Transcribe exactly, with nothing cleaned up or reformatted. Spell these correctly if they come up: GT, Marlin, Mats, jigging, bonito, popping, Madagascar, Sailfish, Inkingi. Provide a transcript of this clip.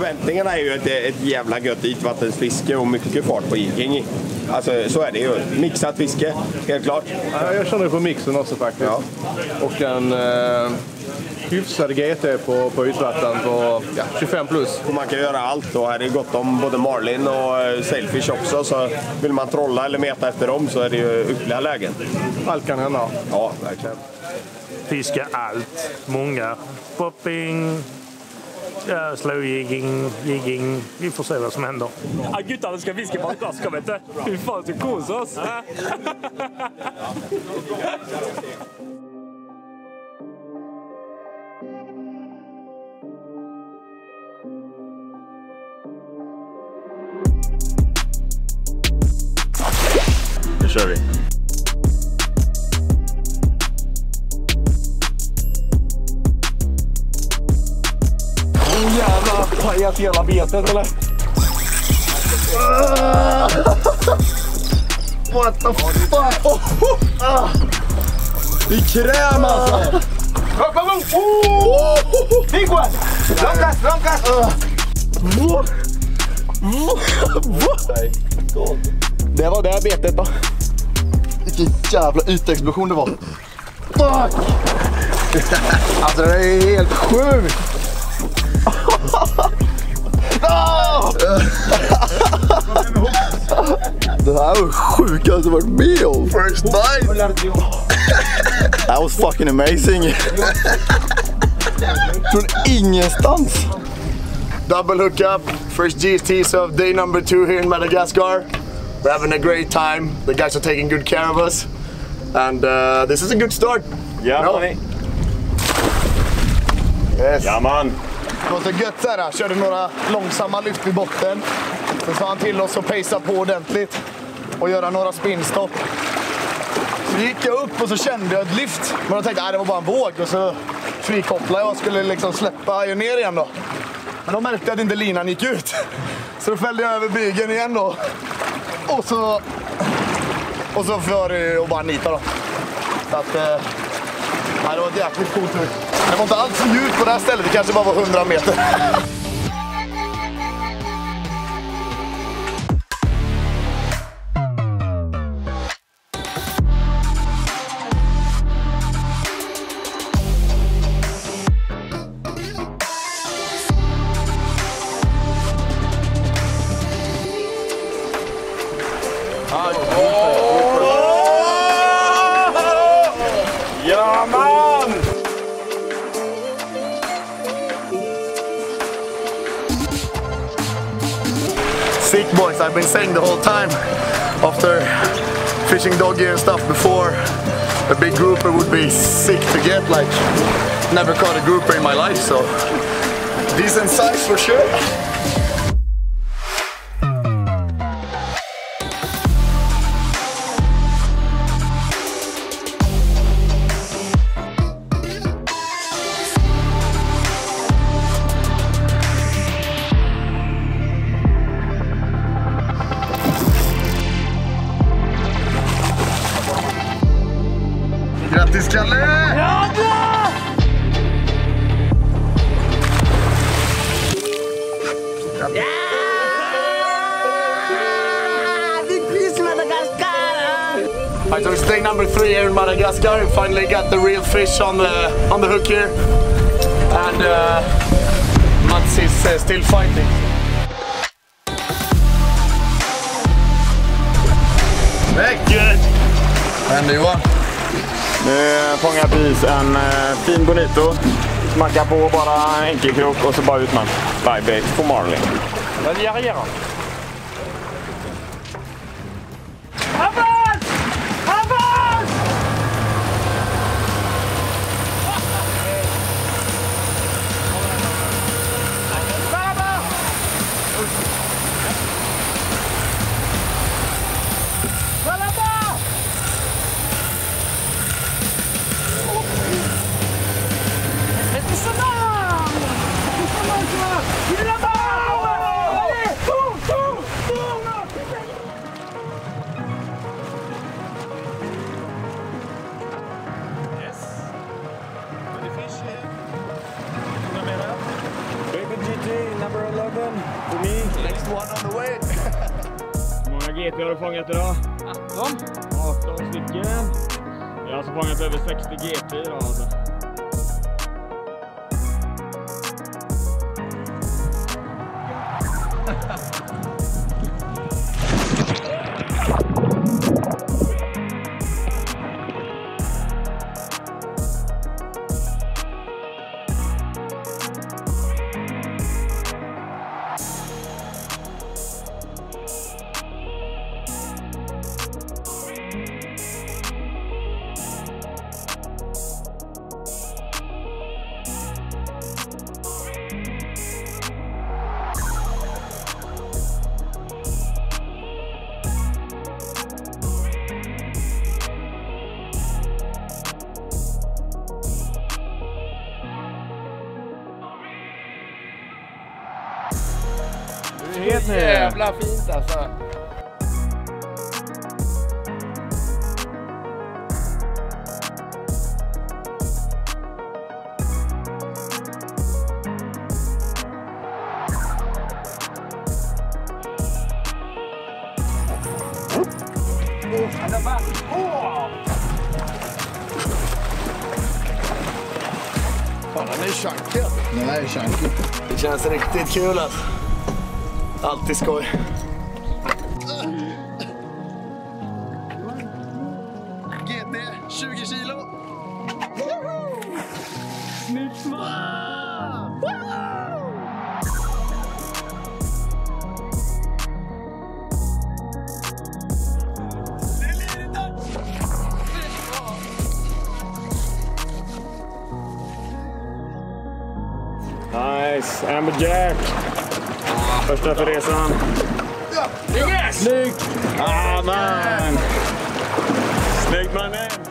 förväntningarna är ju att det är ett jävla gött ytvattensfiske och mycket fart på Inkingi. Alltså så är det ju. Mixat fiske, helt klart. Ja, jag känner på mixen också faktiskt. Ja. Och en eh, hyfsad G T på, på ytvatten på ja, tjugofem plus. Och man kan göra allt och här är gott om både Marlin och Sailfish också. Så vill man trolla eller meta efter dem så är det ju ytterligare lägen. Allt kan hända. Ja, verkligen. Fiska allt. Många. Popping. Ja, slowjigging, jigging. Vi får se vad som händer. Ja, guttarna ska fiska Madagascar, vet du? Hur fan ska kosa oss? Nu kör vi. Pajat hela betet eller? What the fuck? Oh, oh. Ah. I kräm alltså! Big one! Långkast, långkast! Det var det betet då. Vilken jävla ytexplosion det var. Fuck! Alltså det är helt sjukt! No! Det här var sjukaste jag varit med om. First night! That was fucking amazing! Från ingenstans! Double hookup, first G S T of day number two here in Madagascar. We're having a great time, the guys are taking good care of us. And uh, this is a good start. Yeah, no? Yes. Yeah, man! Det var så gött så här, körde några långsamma lyft i botten. Sen sa han till oss att pacea på ordentligt och göra några spinstopp. Så gick jag upp och så kände jag ett lyft. Men då tänkte jag, nej det var bara en våg. Och så frikopplade jag och skulle liksom släppa ju ner igen då. Men då märkte jag att inte linan gick ut. Så då fällde jag över bygeln igen då. Och så... Och så för jag och bara nita då. Så att... Eh, nej, det var ett jäkligt coolt ut. Det var inte alls så djupt på det här stället, det kanske bara var hundra meter. Sick boys, I've been saying the whole time, after fishing dog gear and stuff before, a big grouper would be sick to get, like, never caught a grouper in my life, so, decent size for sure. Grattis Kalle! Ja, bra! Grattis! Ja! Big fish Madagascar! Alright, so it's day number three here in Madagascar. We finally got the real fish on the, on the hook here. And uh, Mats is uh, still fighting. Very good! And you are? Nu fångar precis en eh, fin bonito. Smackar på bara enkelkrok och så bara ut man. Bye-bye på Marlin. Vad gör jag? Avans! Avans! Baba! Baba! G T number eleven. one on the way. Hur många G T har du fångat idag? arton. arton stycken. Jag har alltså fångat över sextio G T idag alltså. Det är jävla fint alltså. Fan, den är sjankig. Den är sjankig. Det känns riktigt kul alltså. Alltid skoj. G T, tjugo kilo. Woho! Snyggt man! Woho! Det är litet där! Snyggt man! Nice, amberjack! Första för resan. Ja, yes! Snyggt! Ah, man! Snyggt, mannen!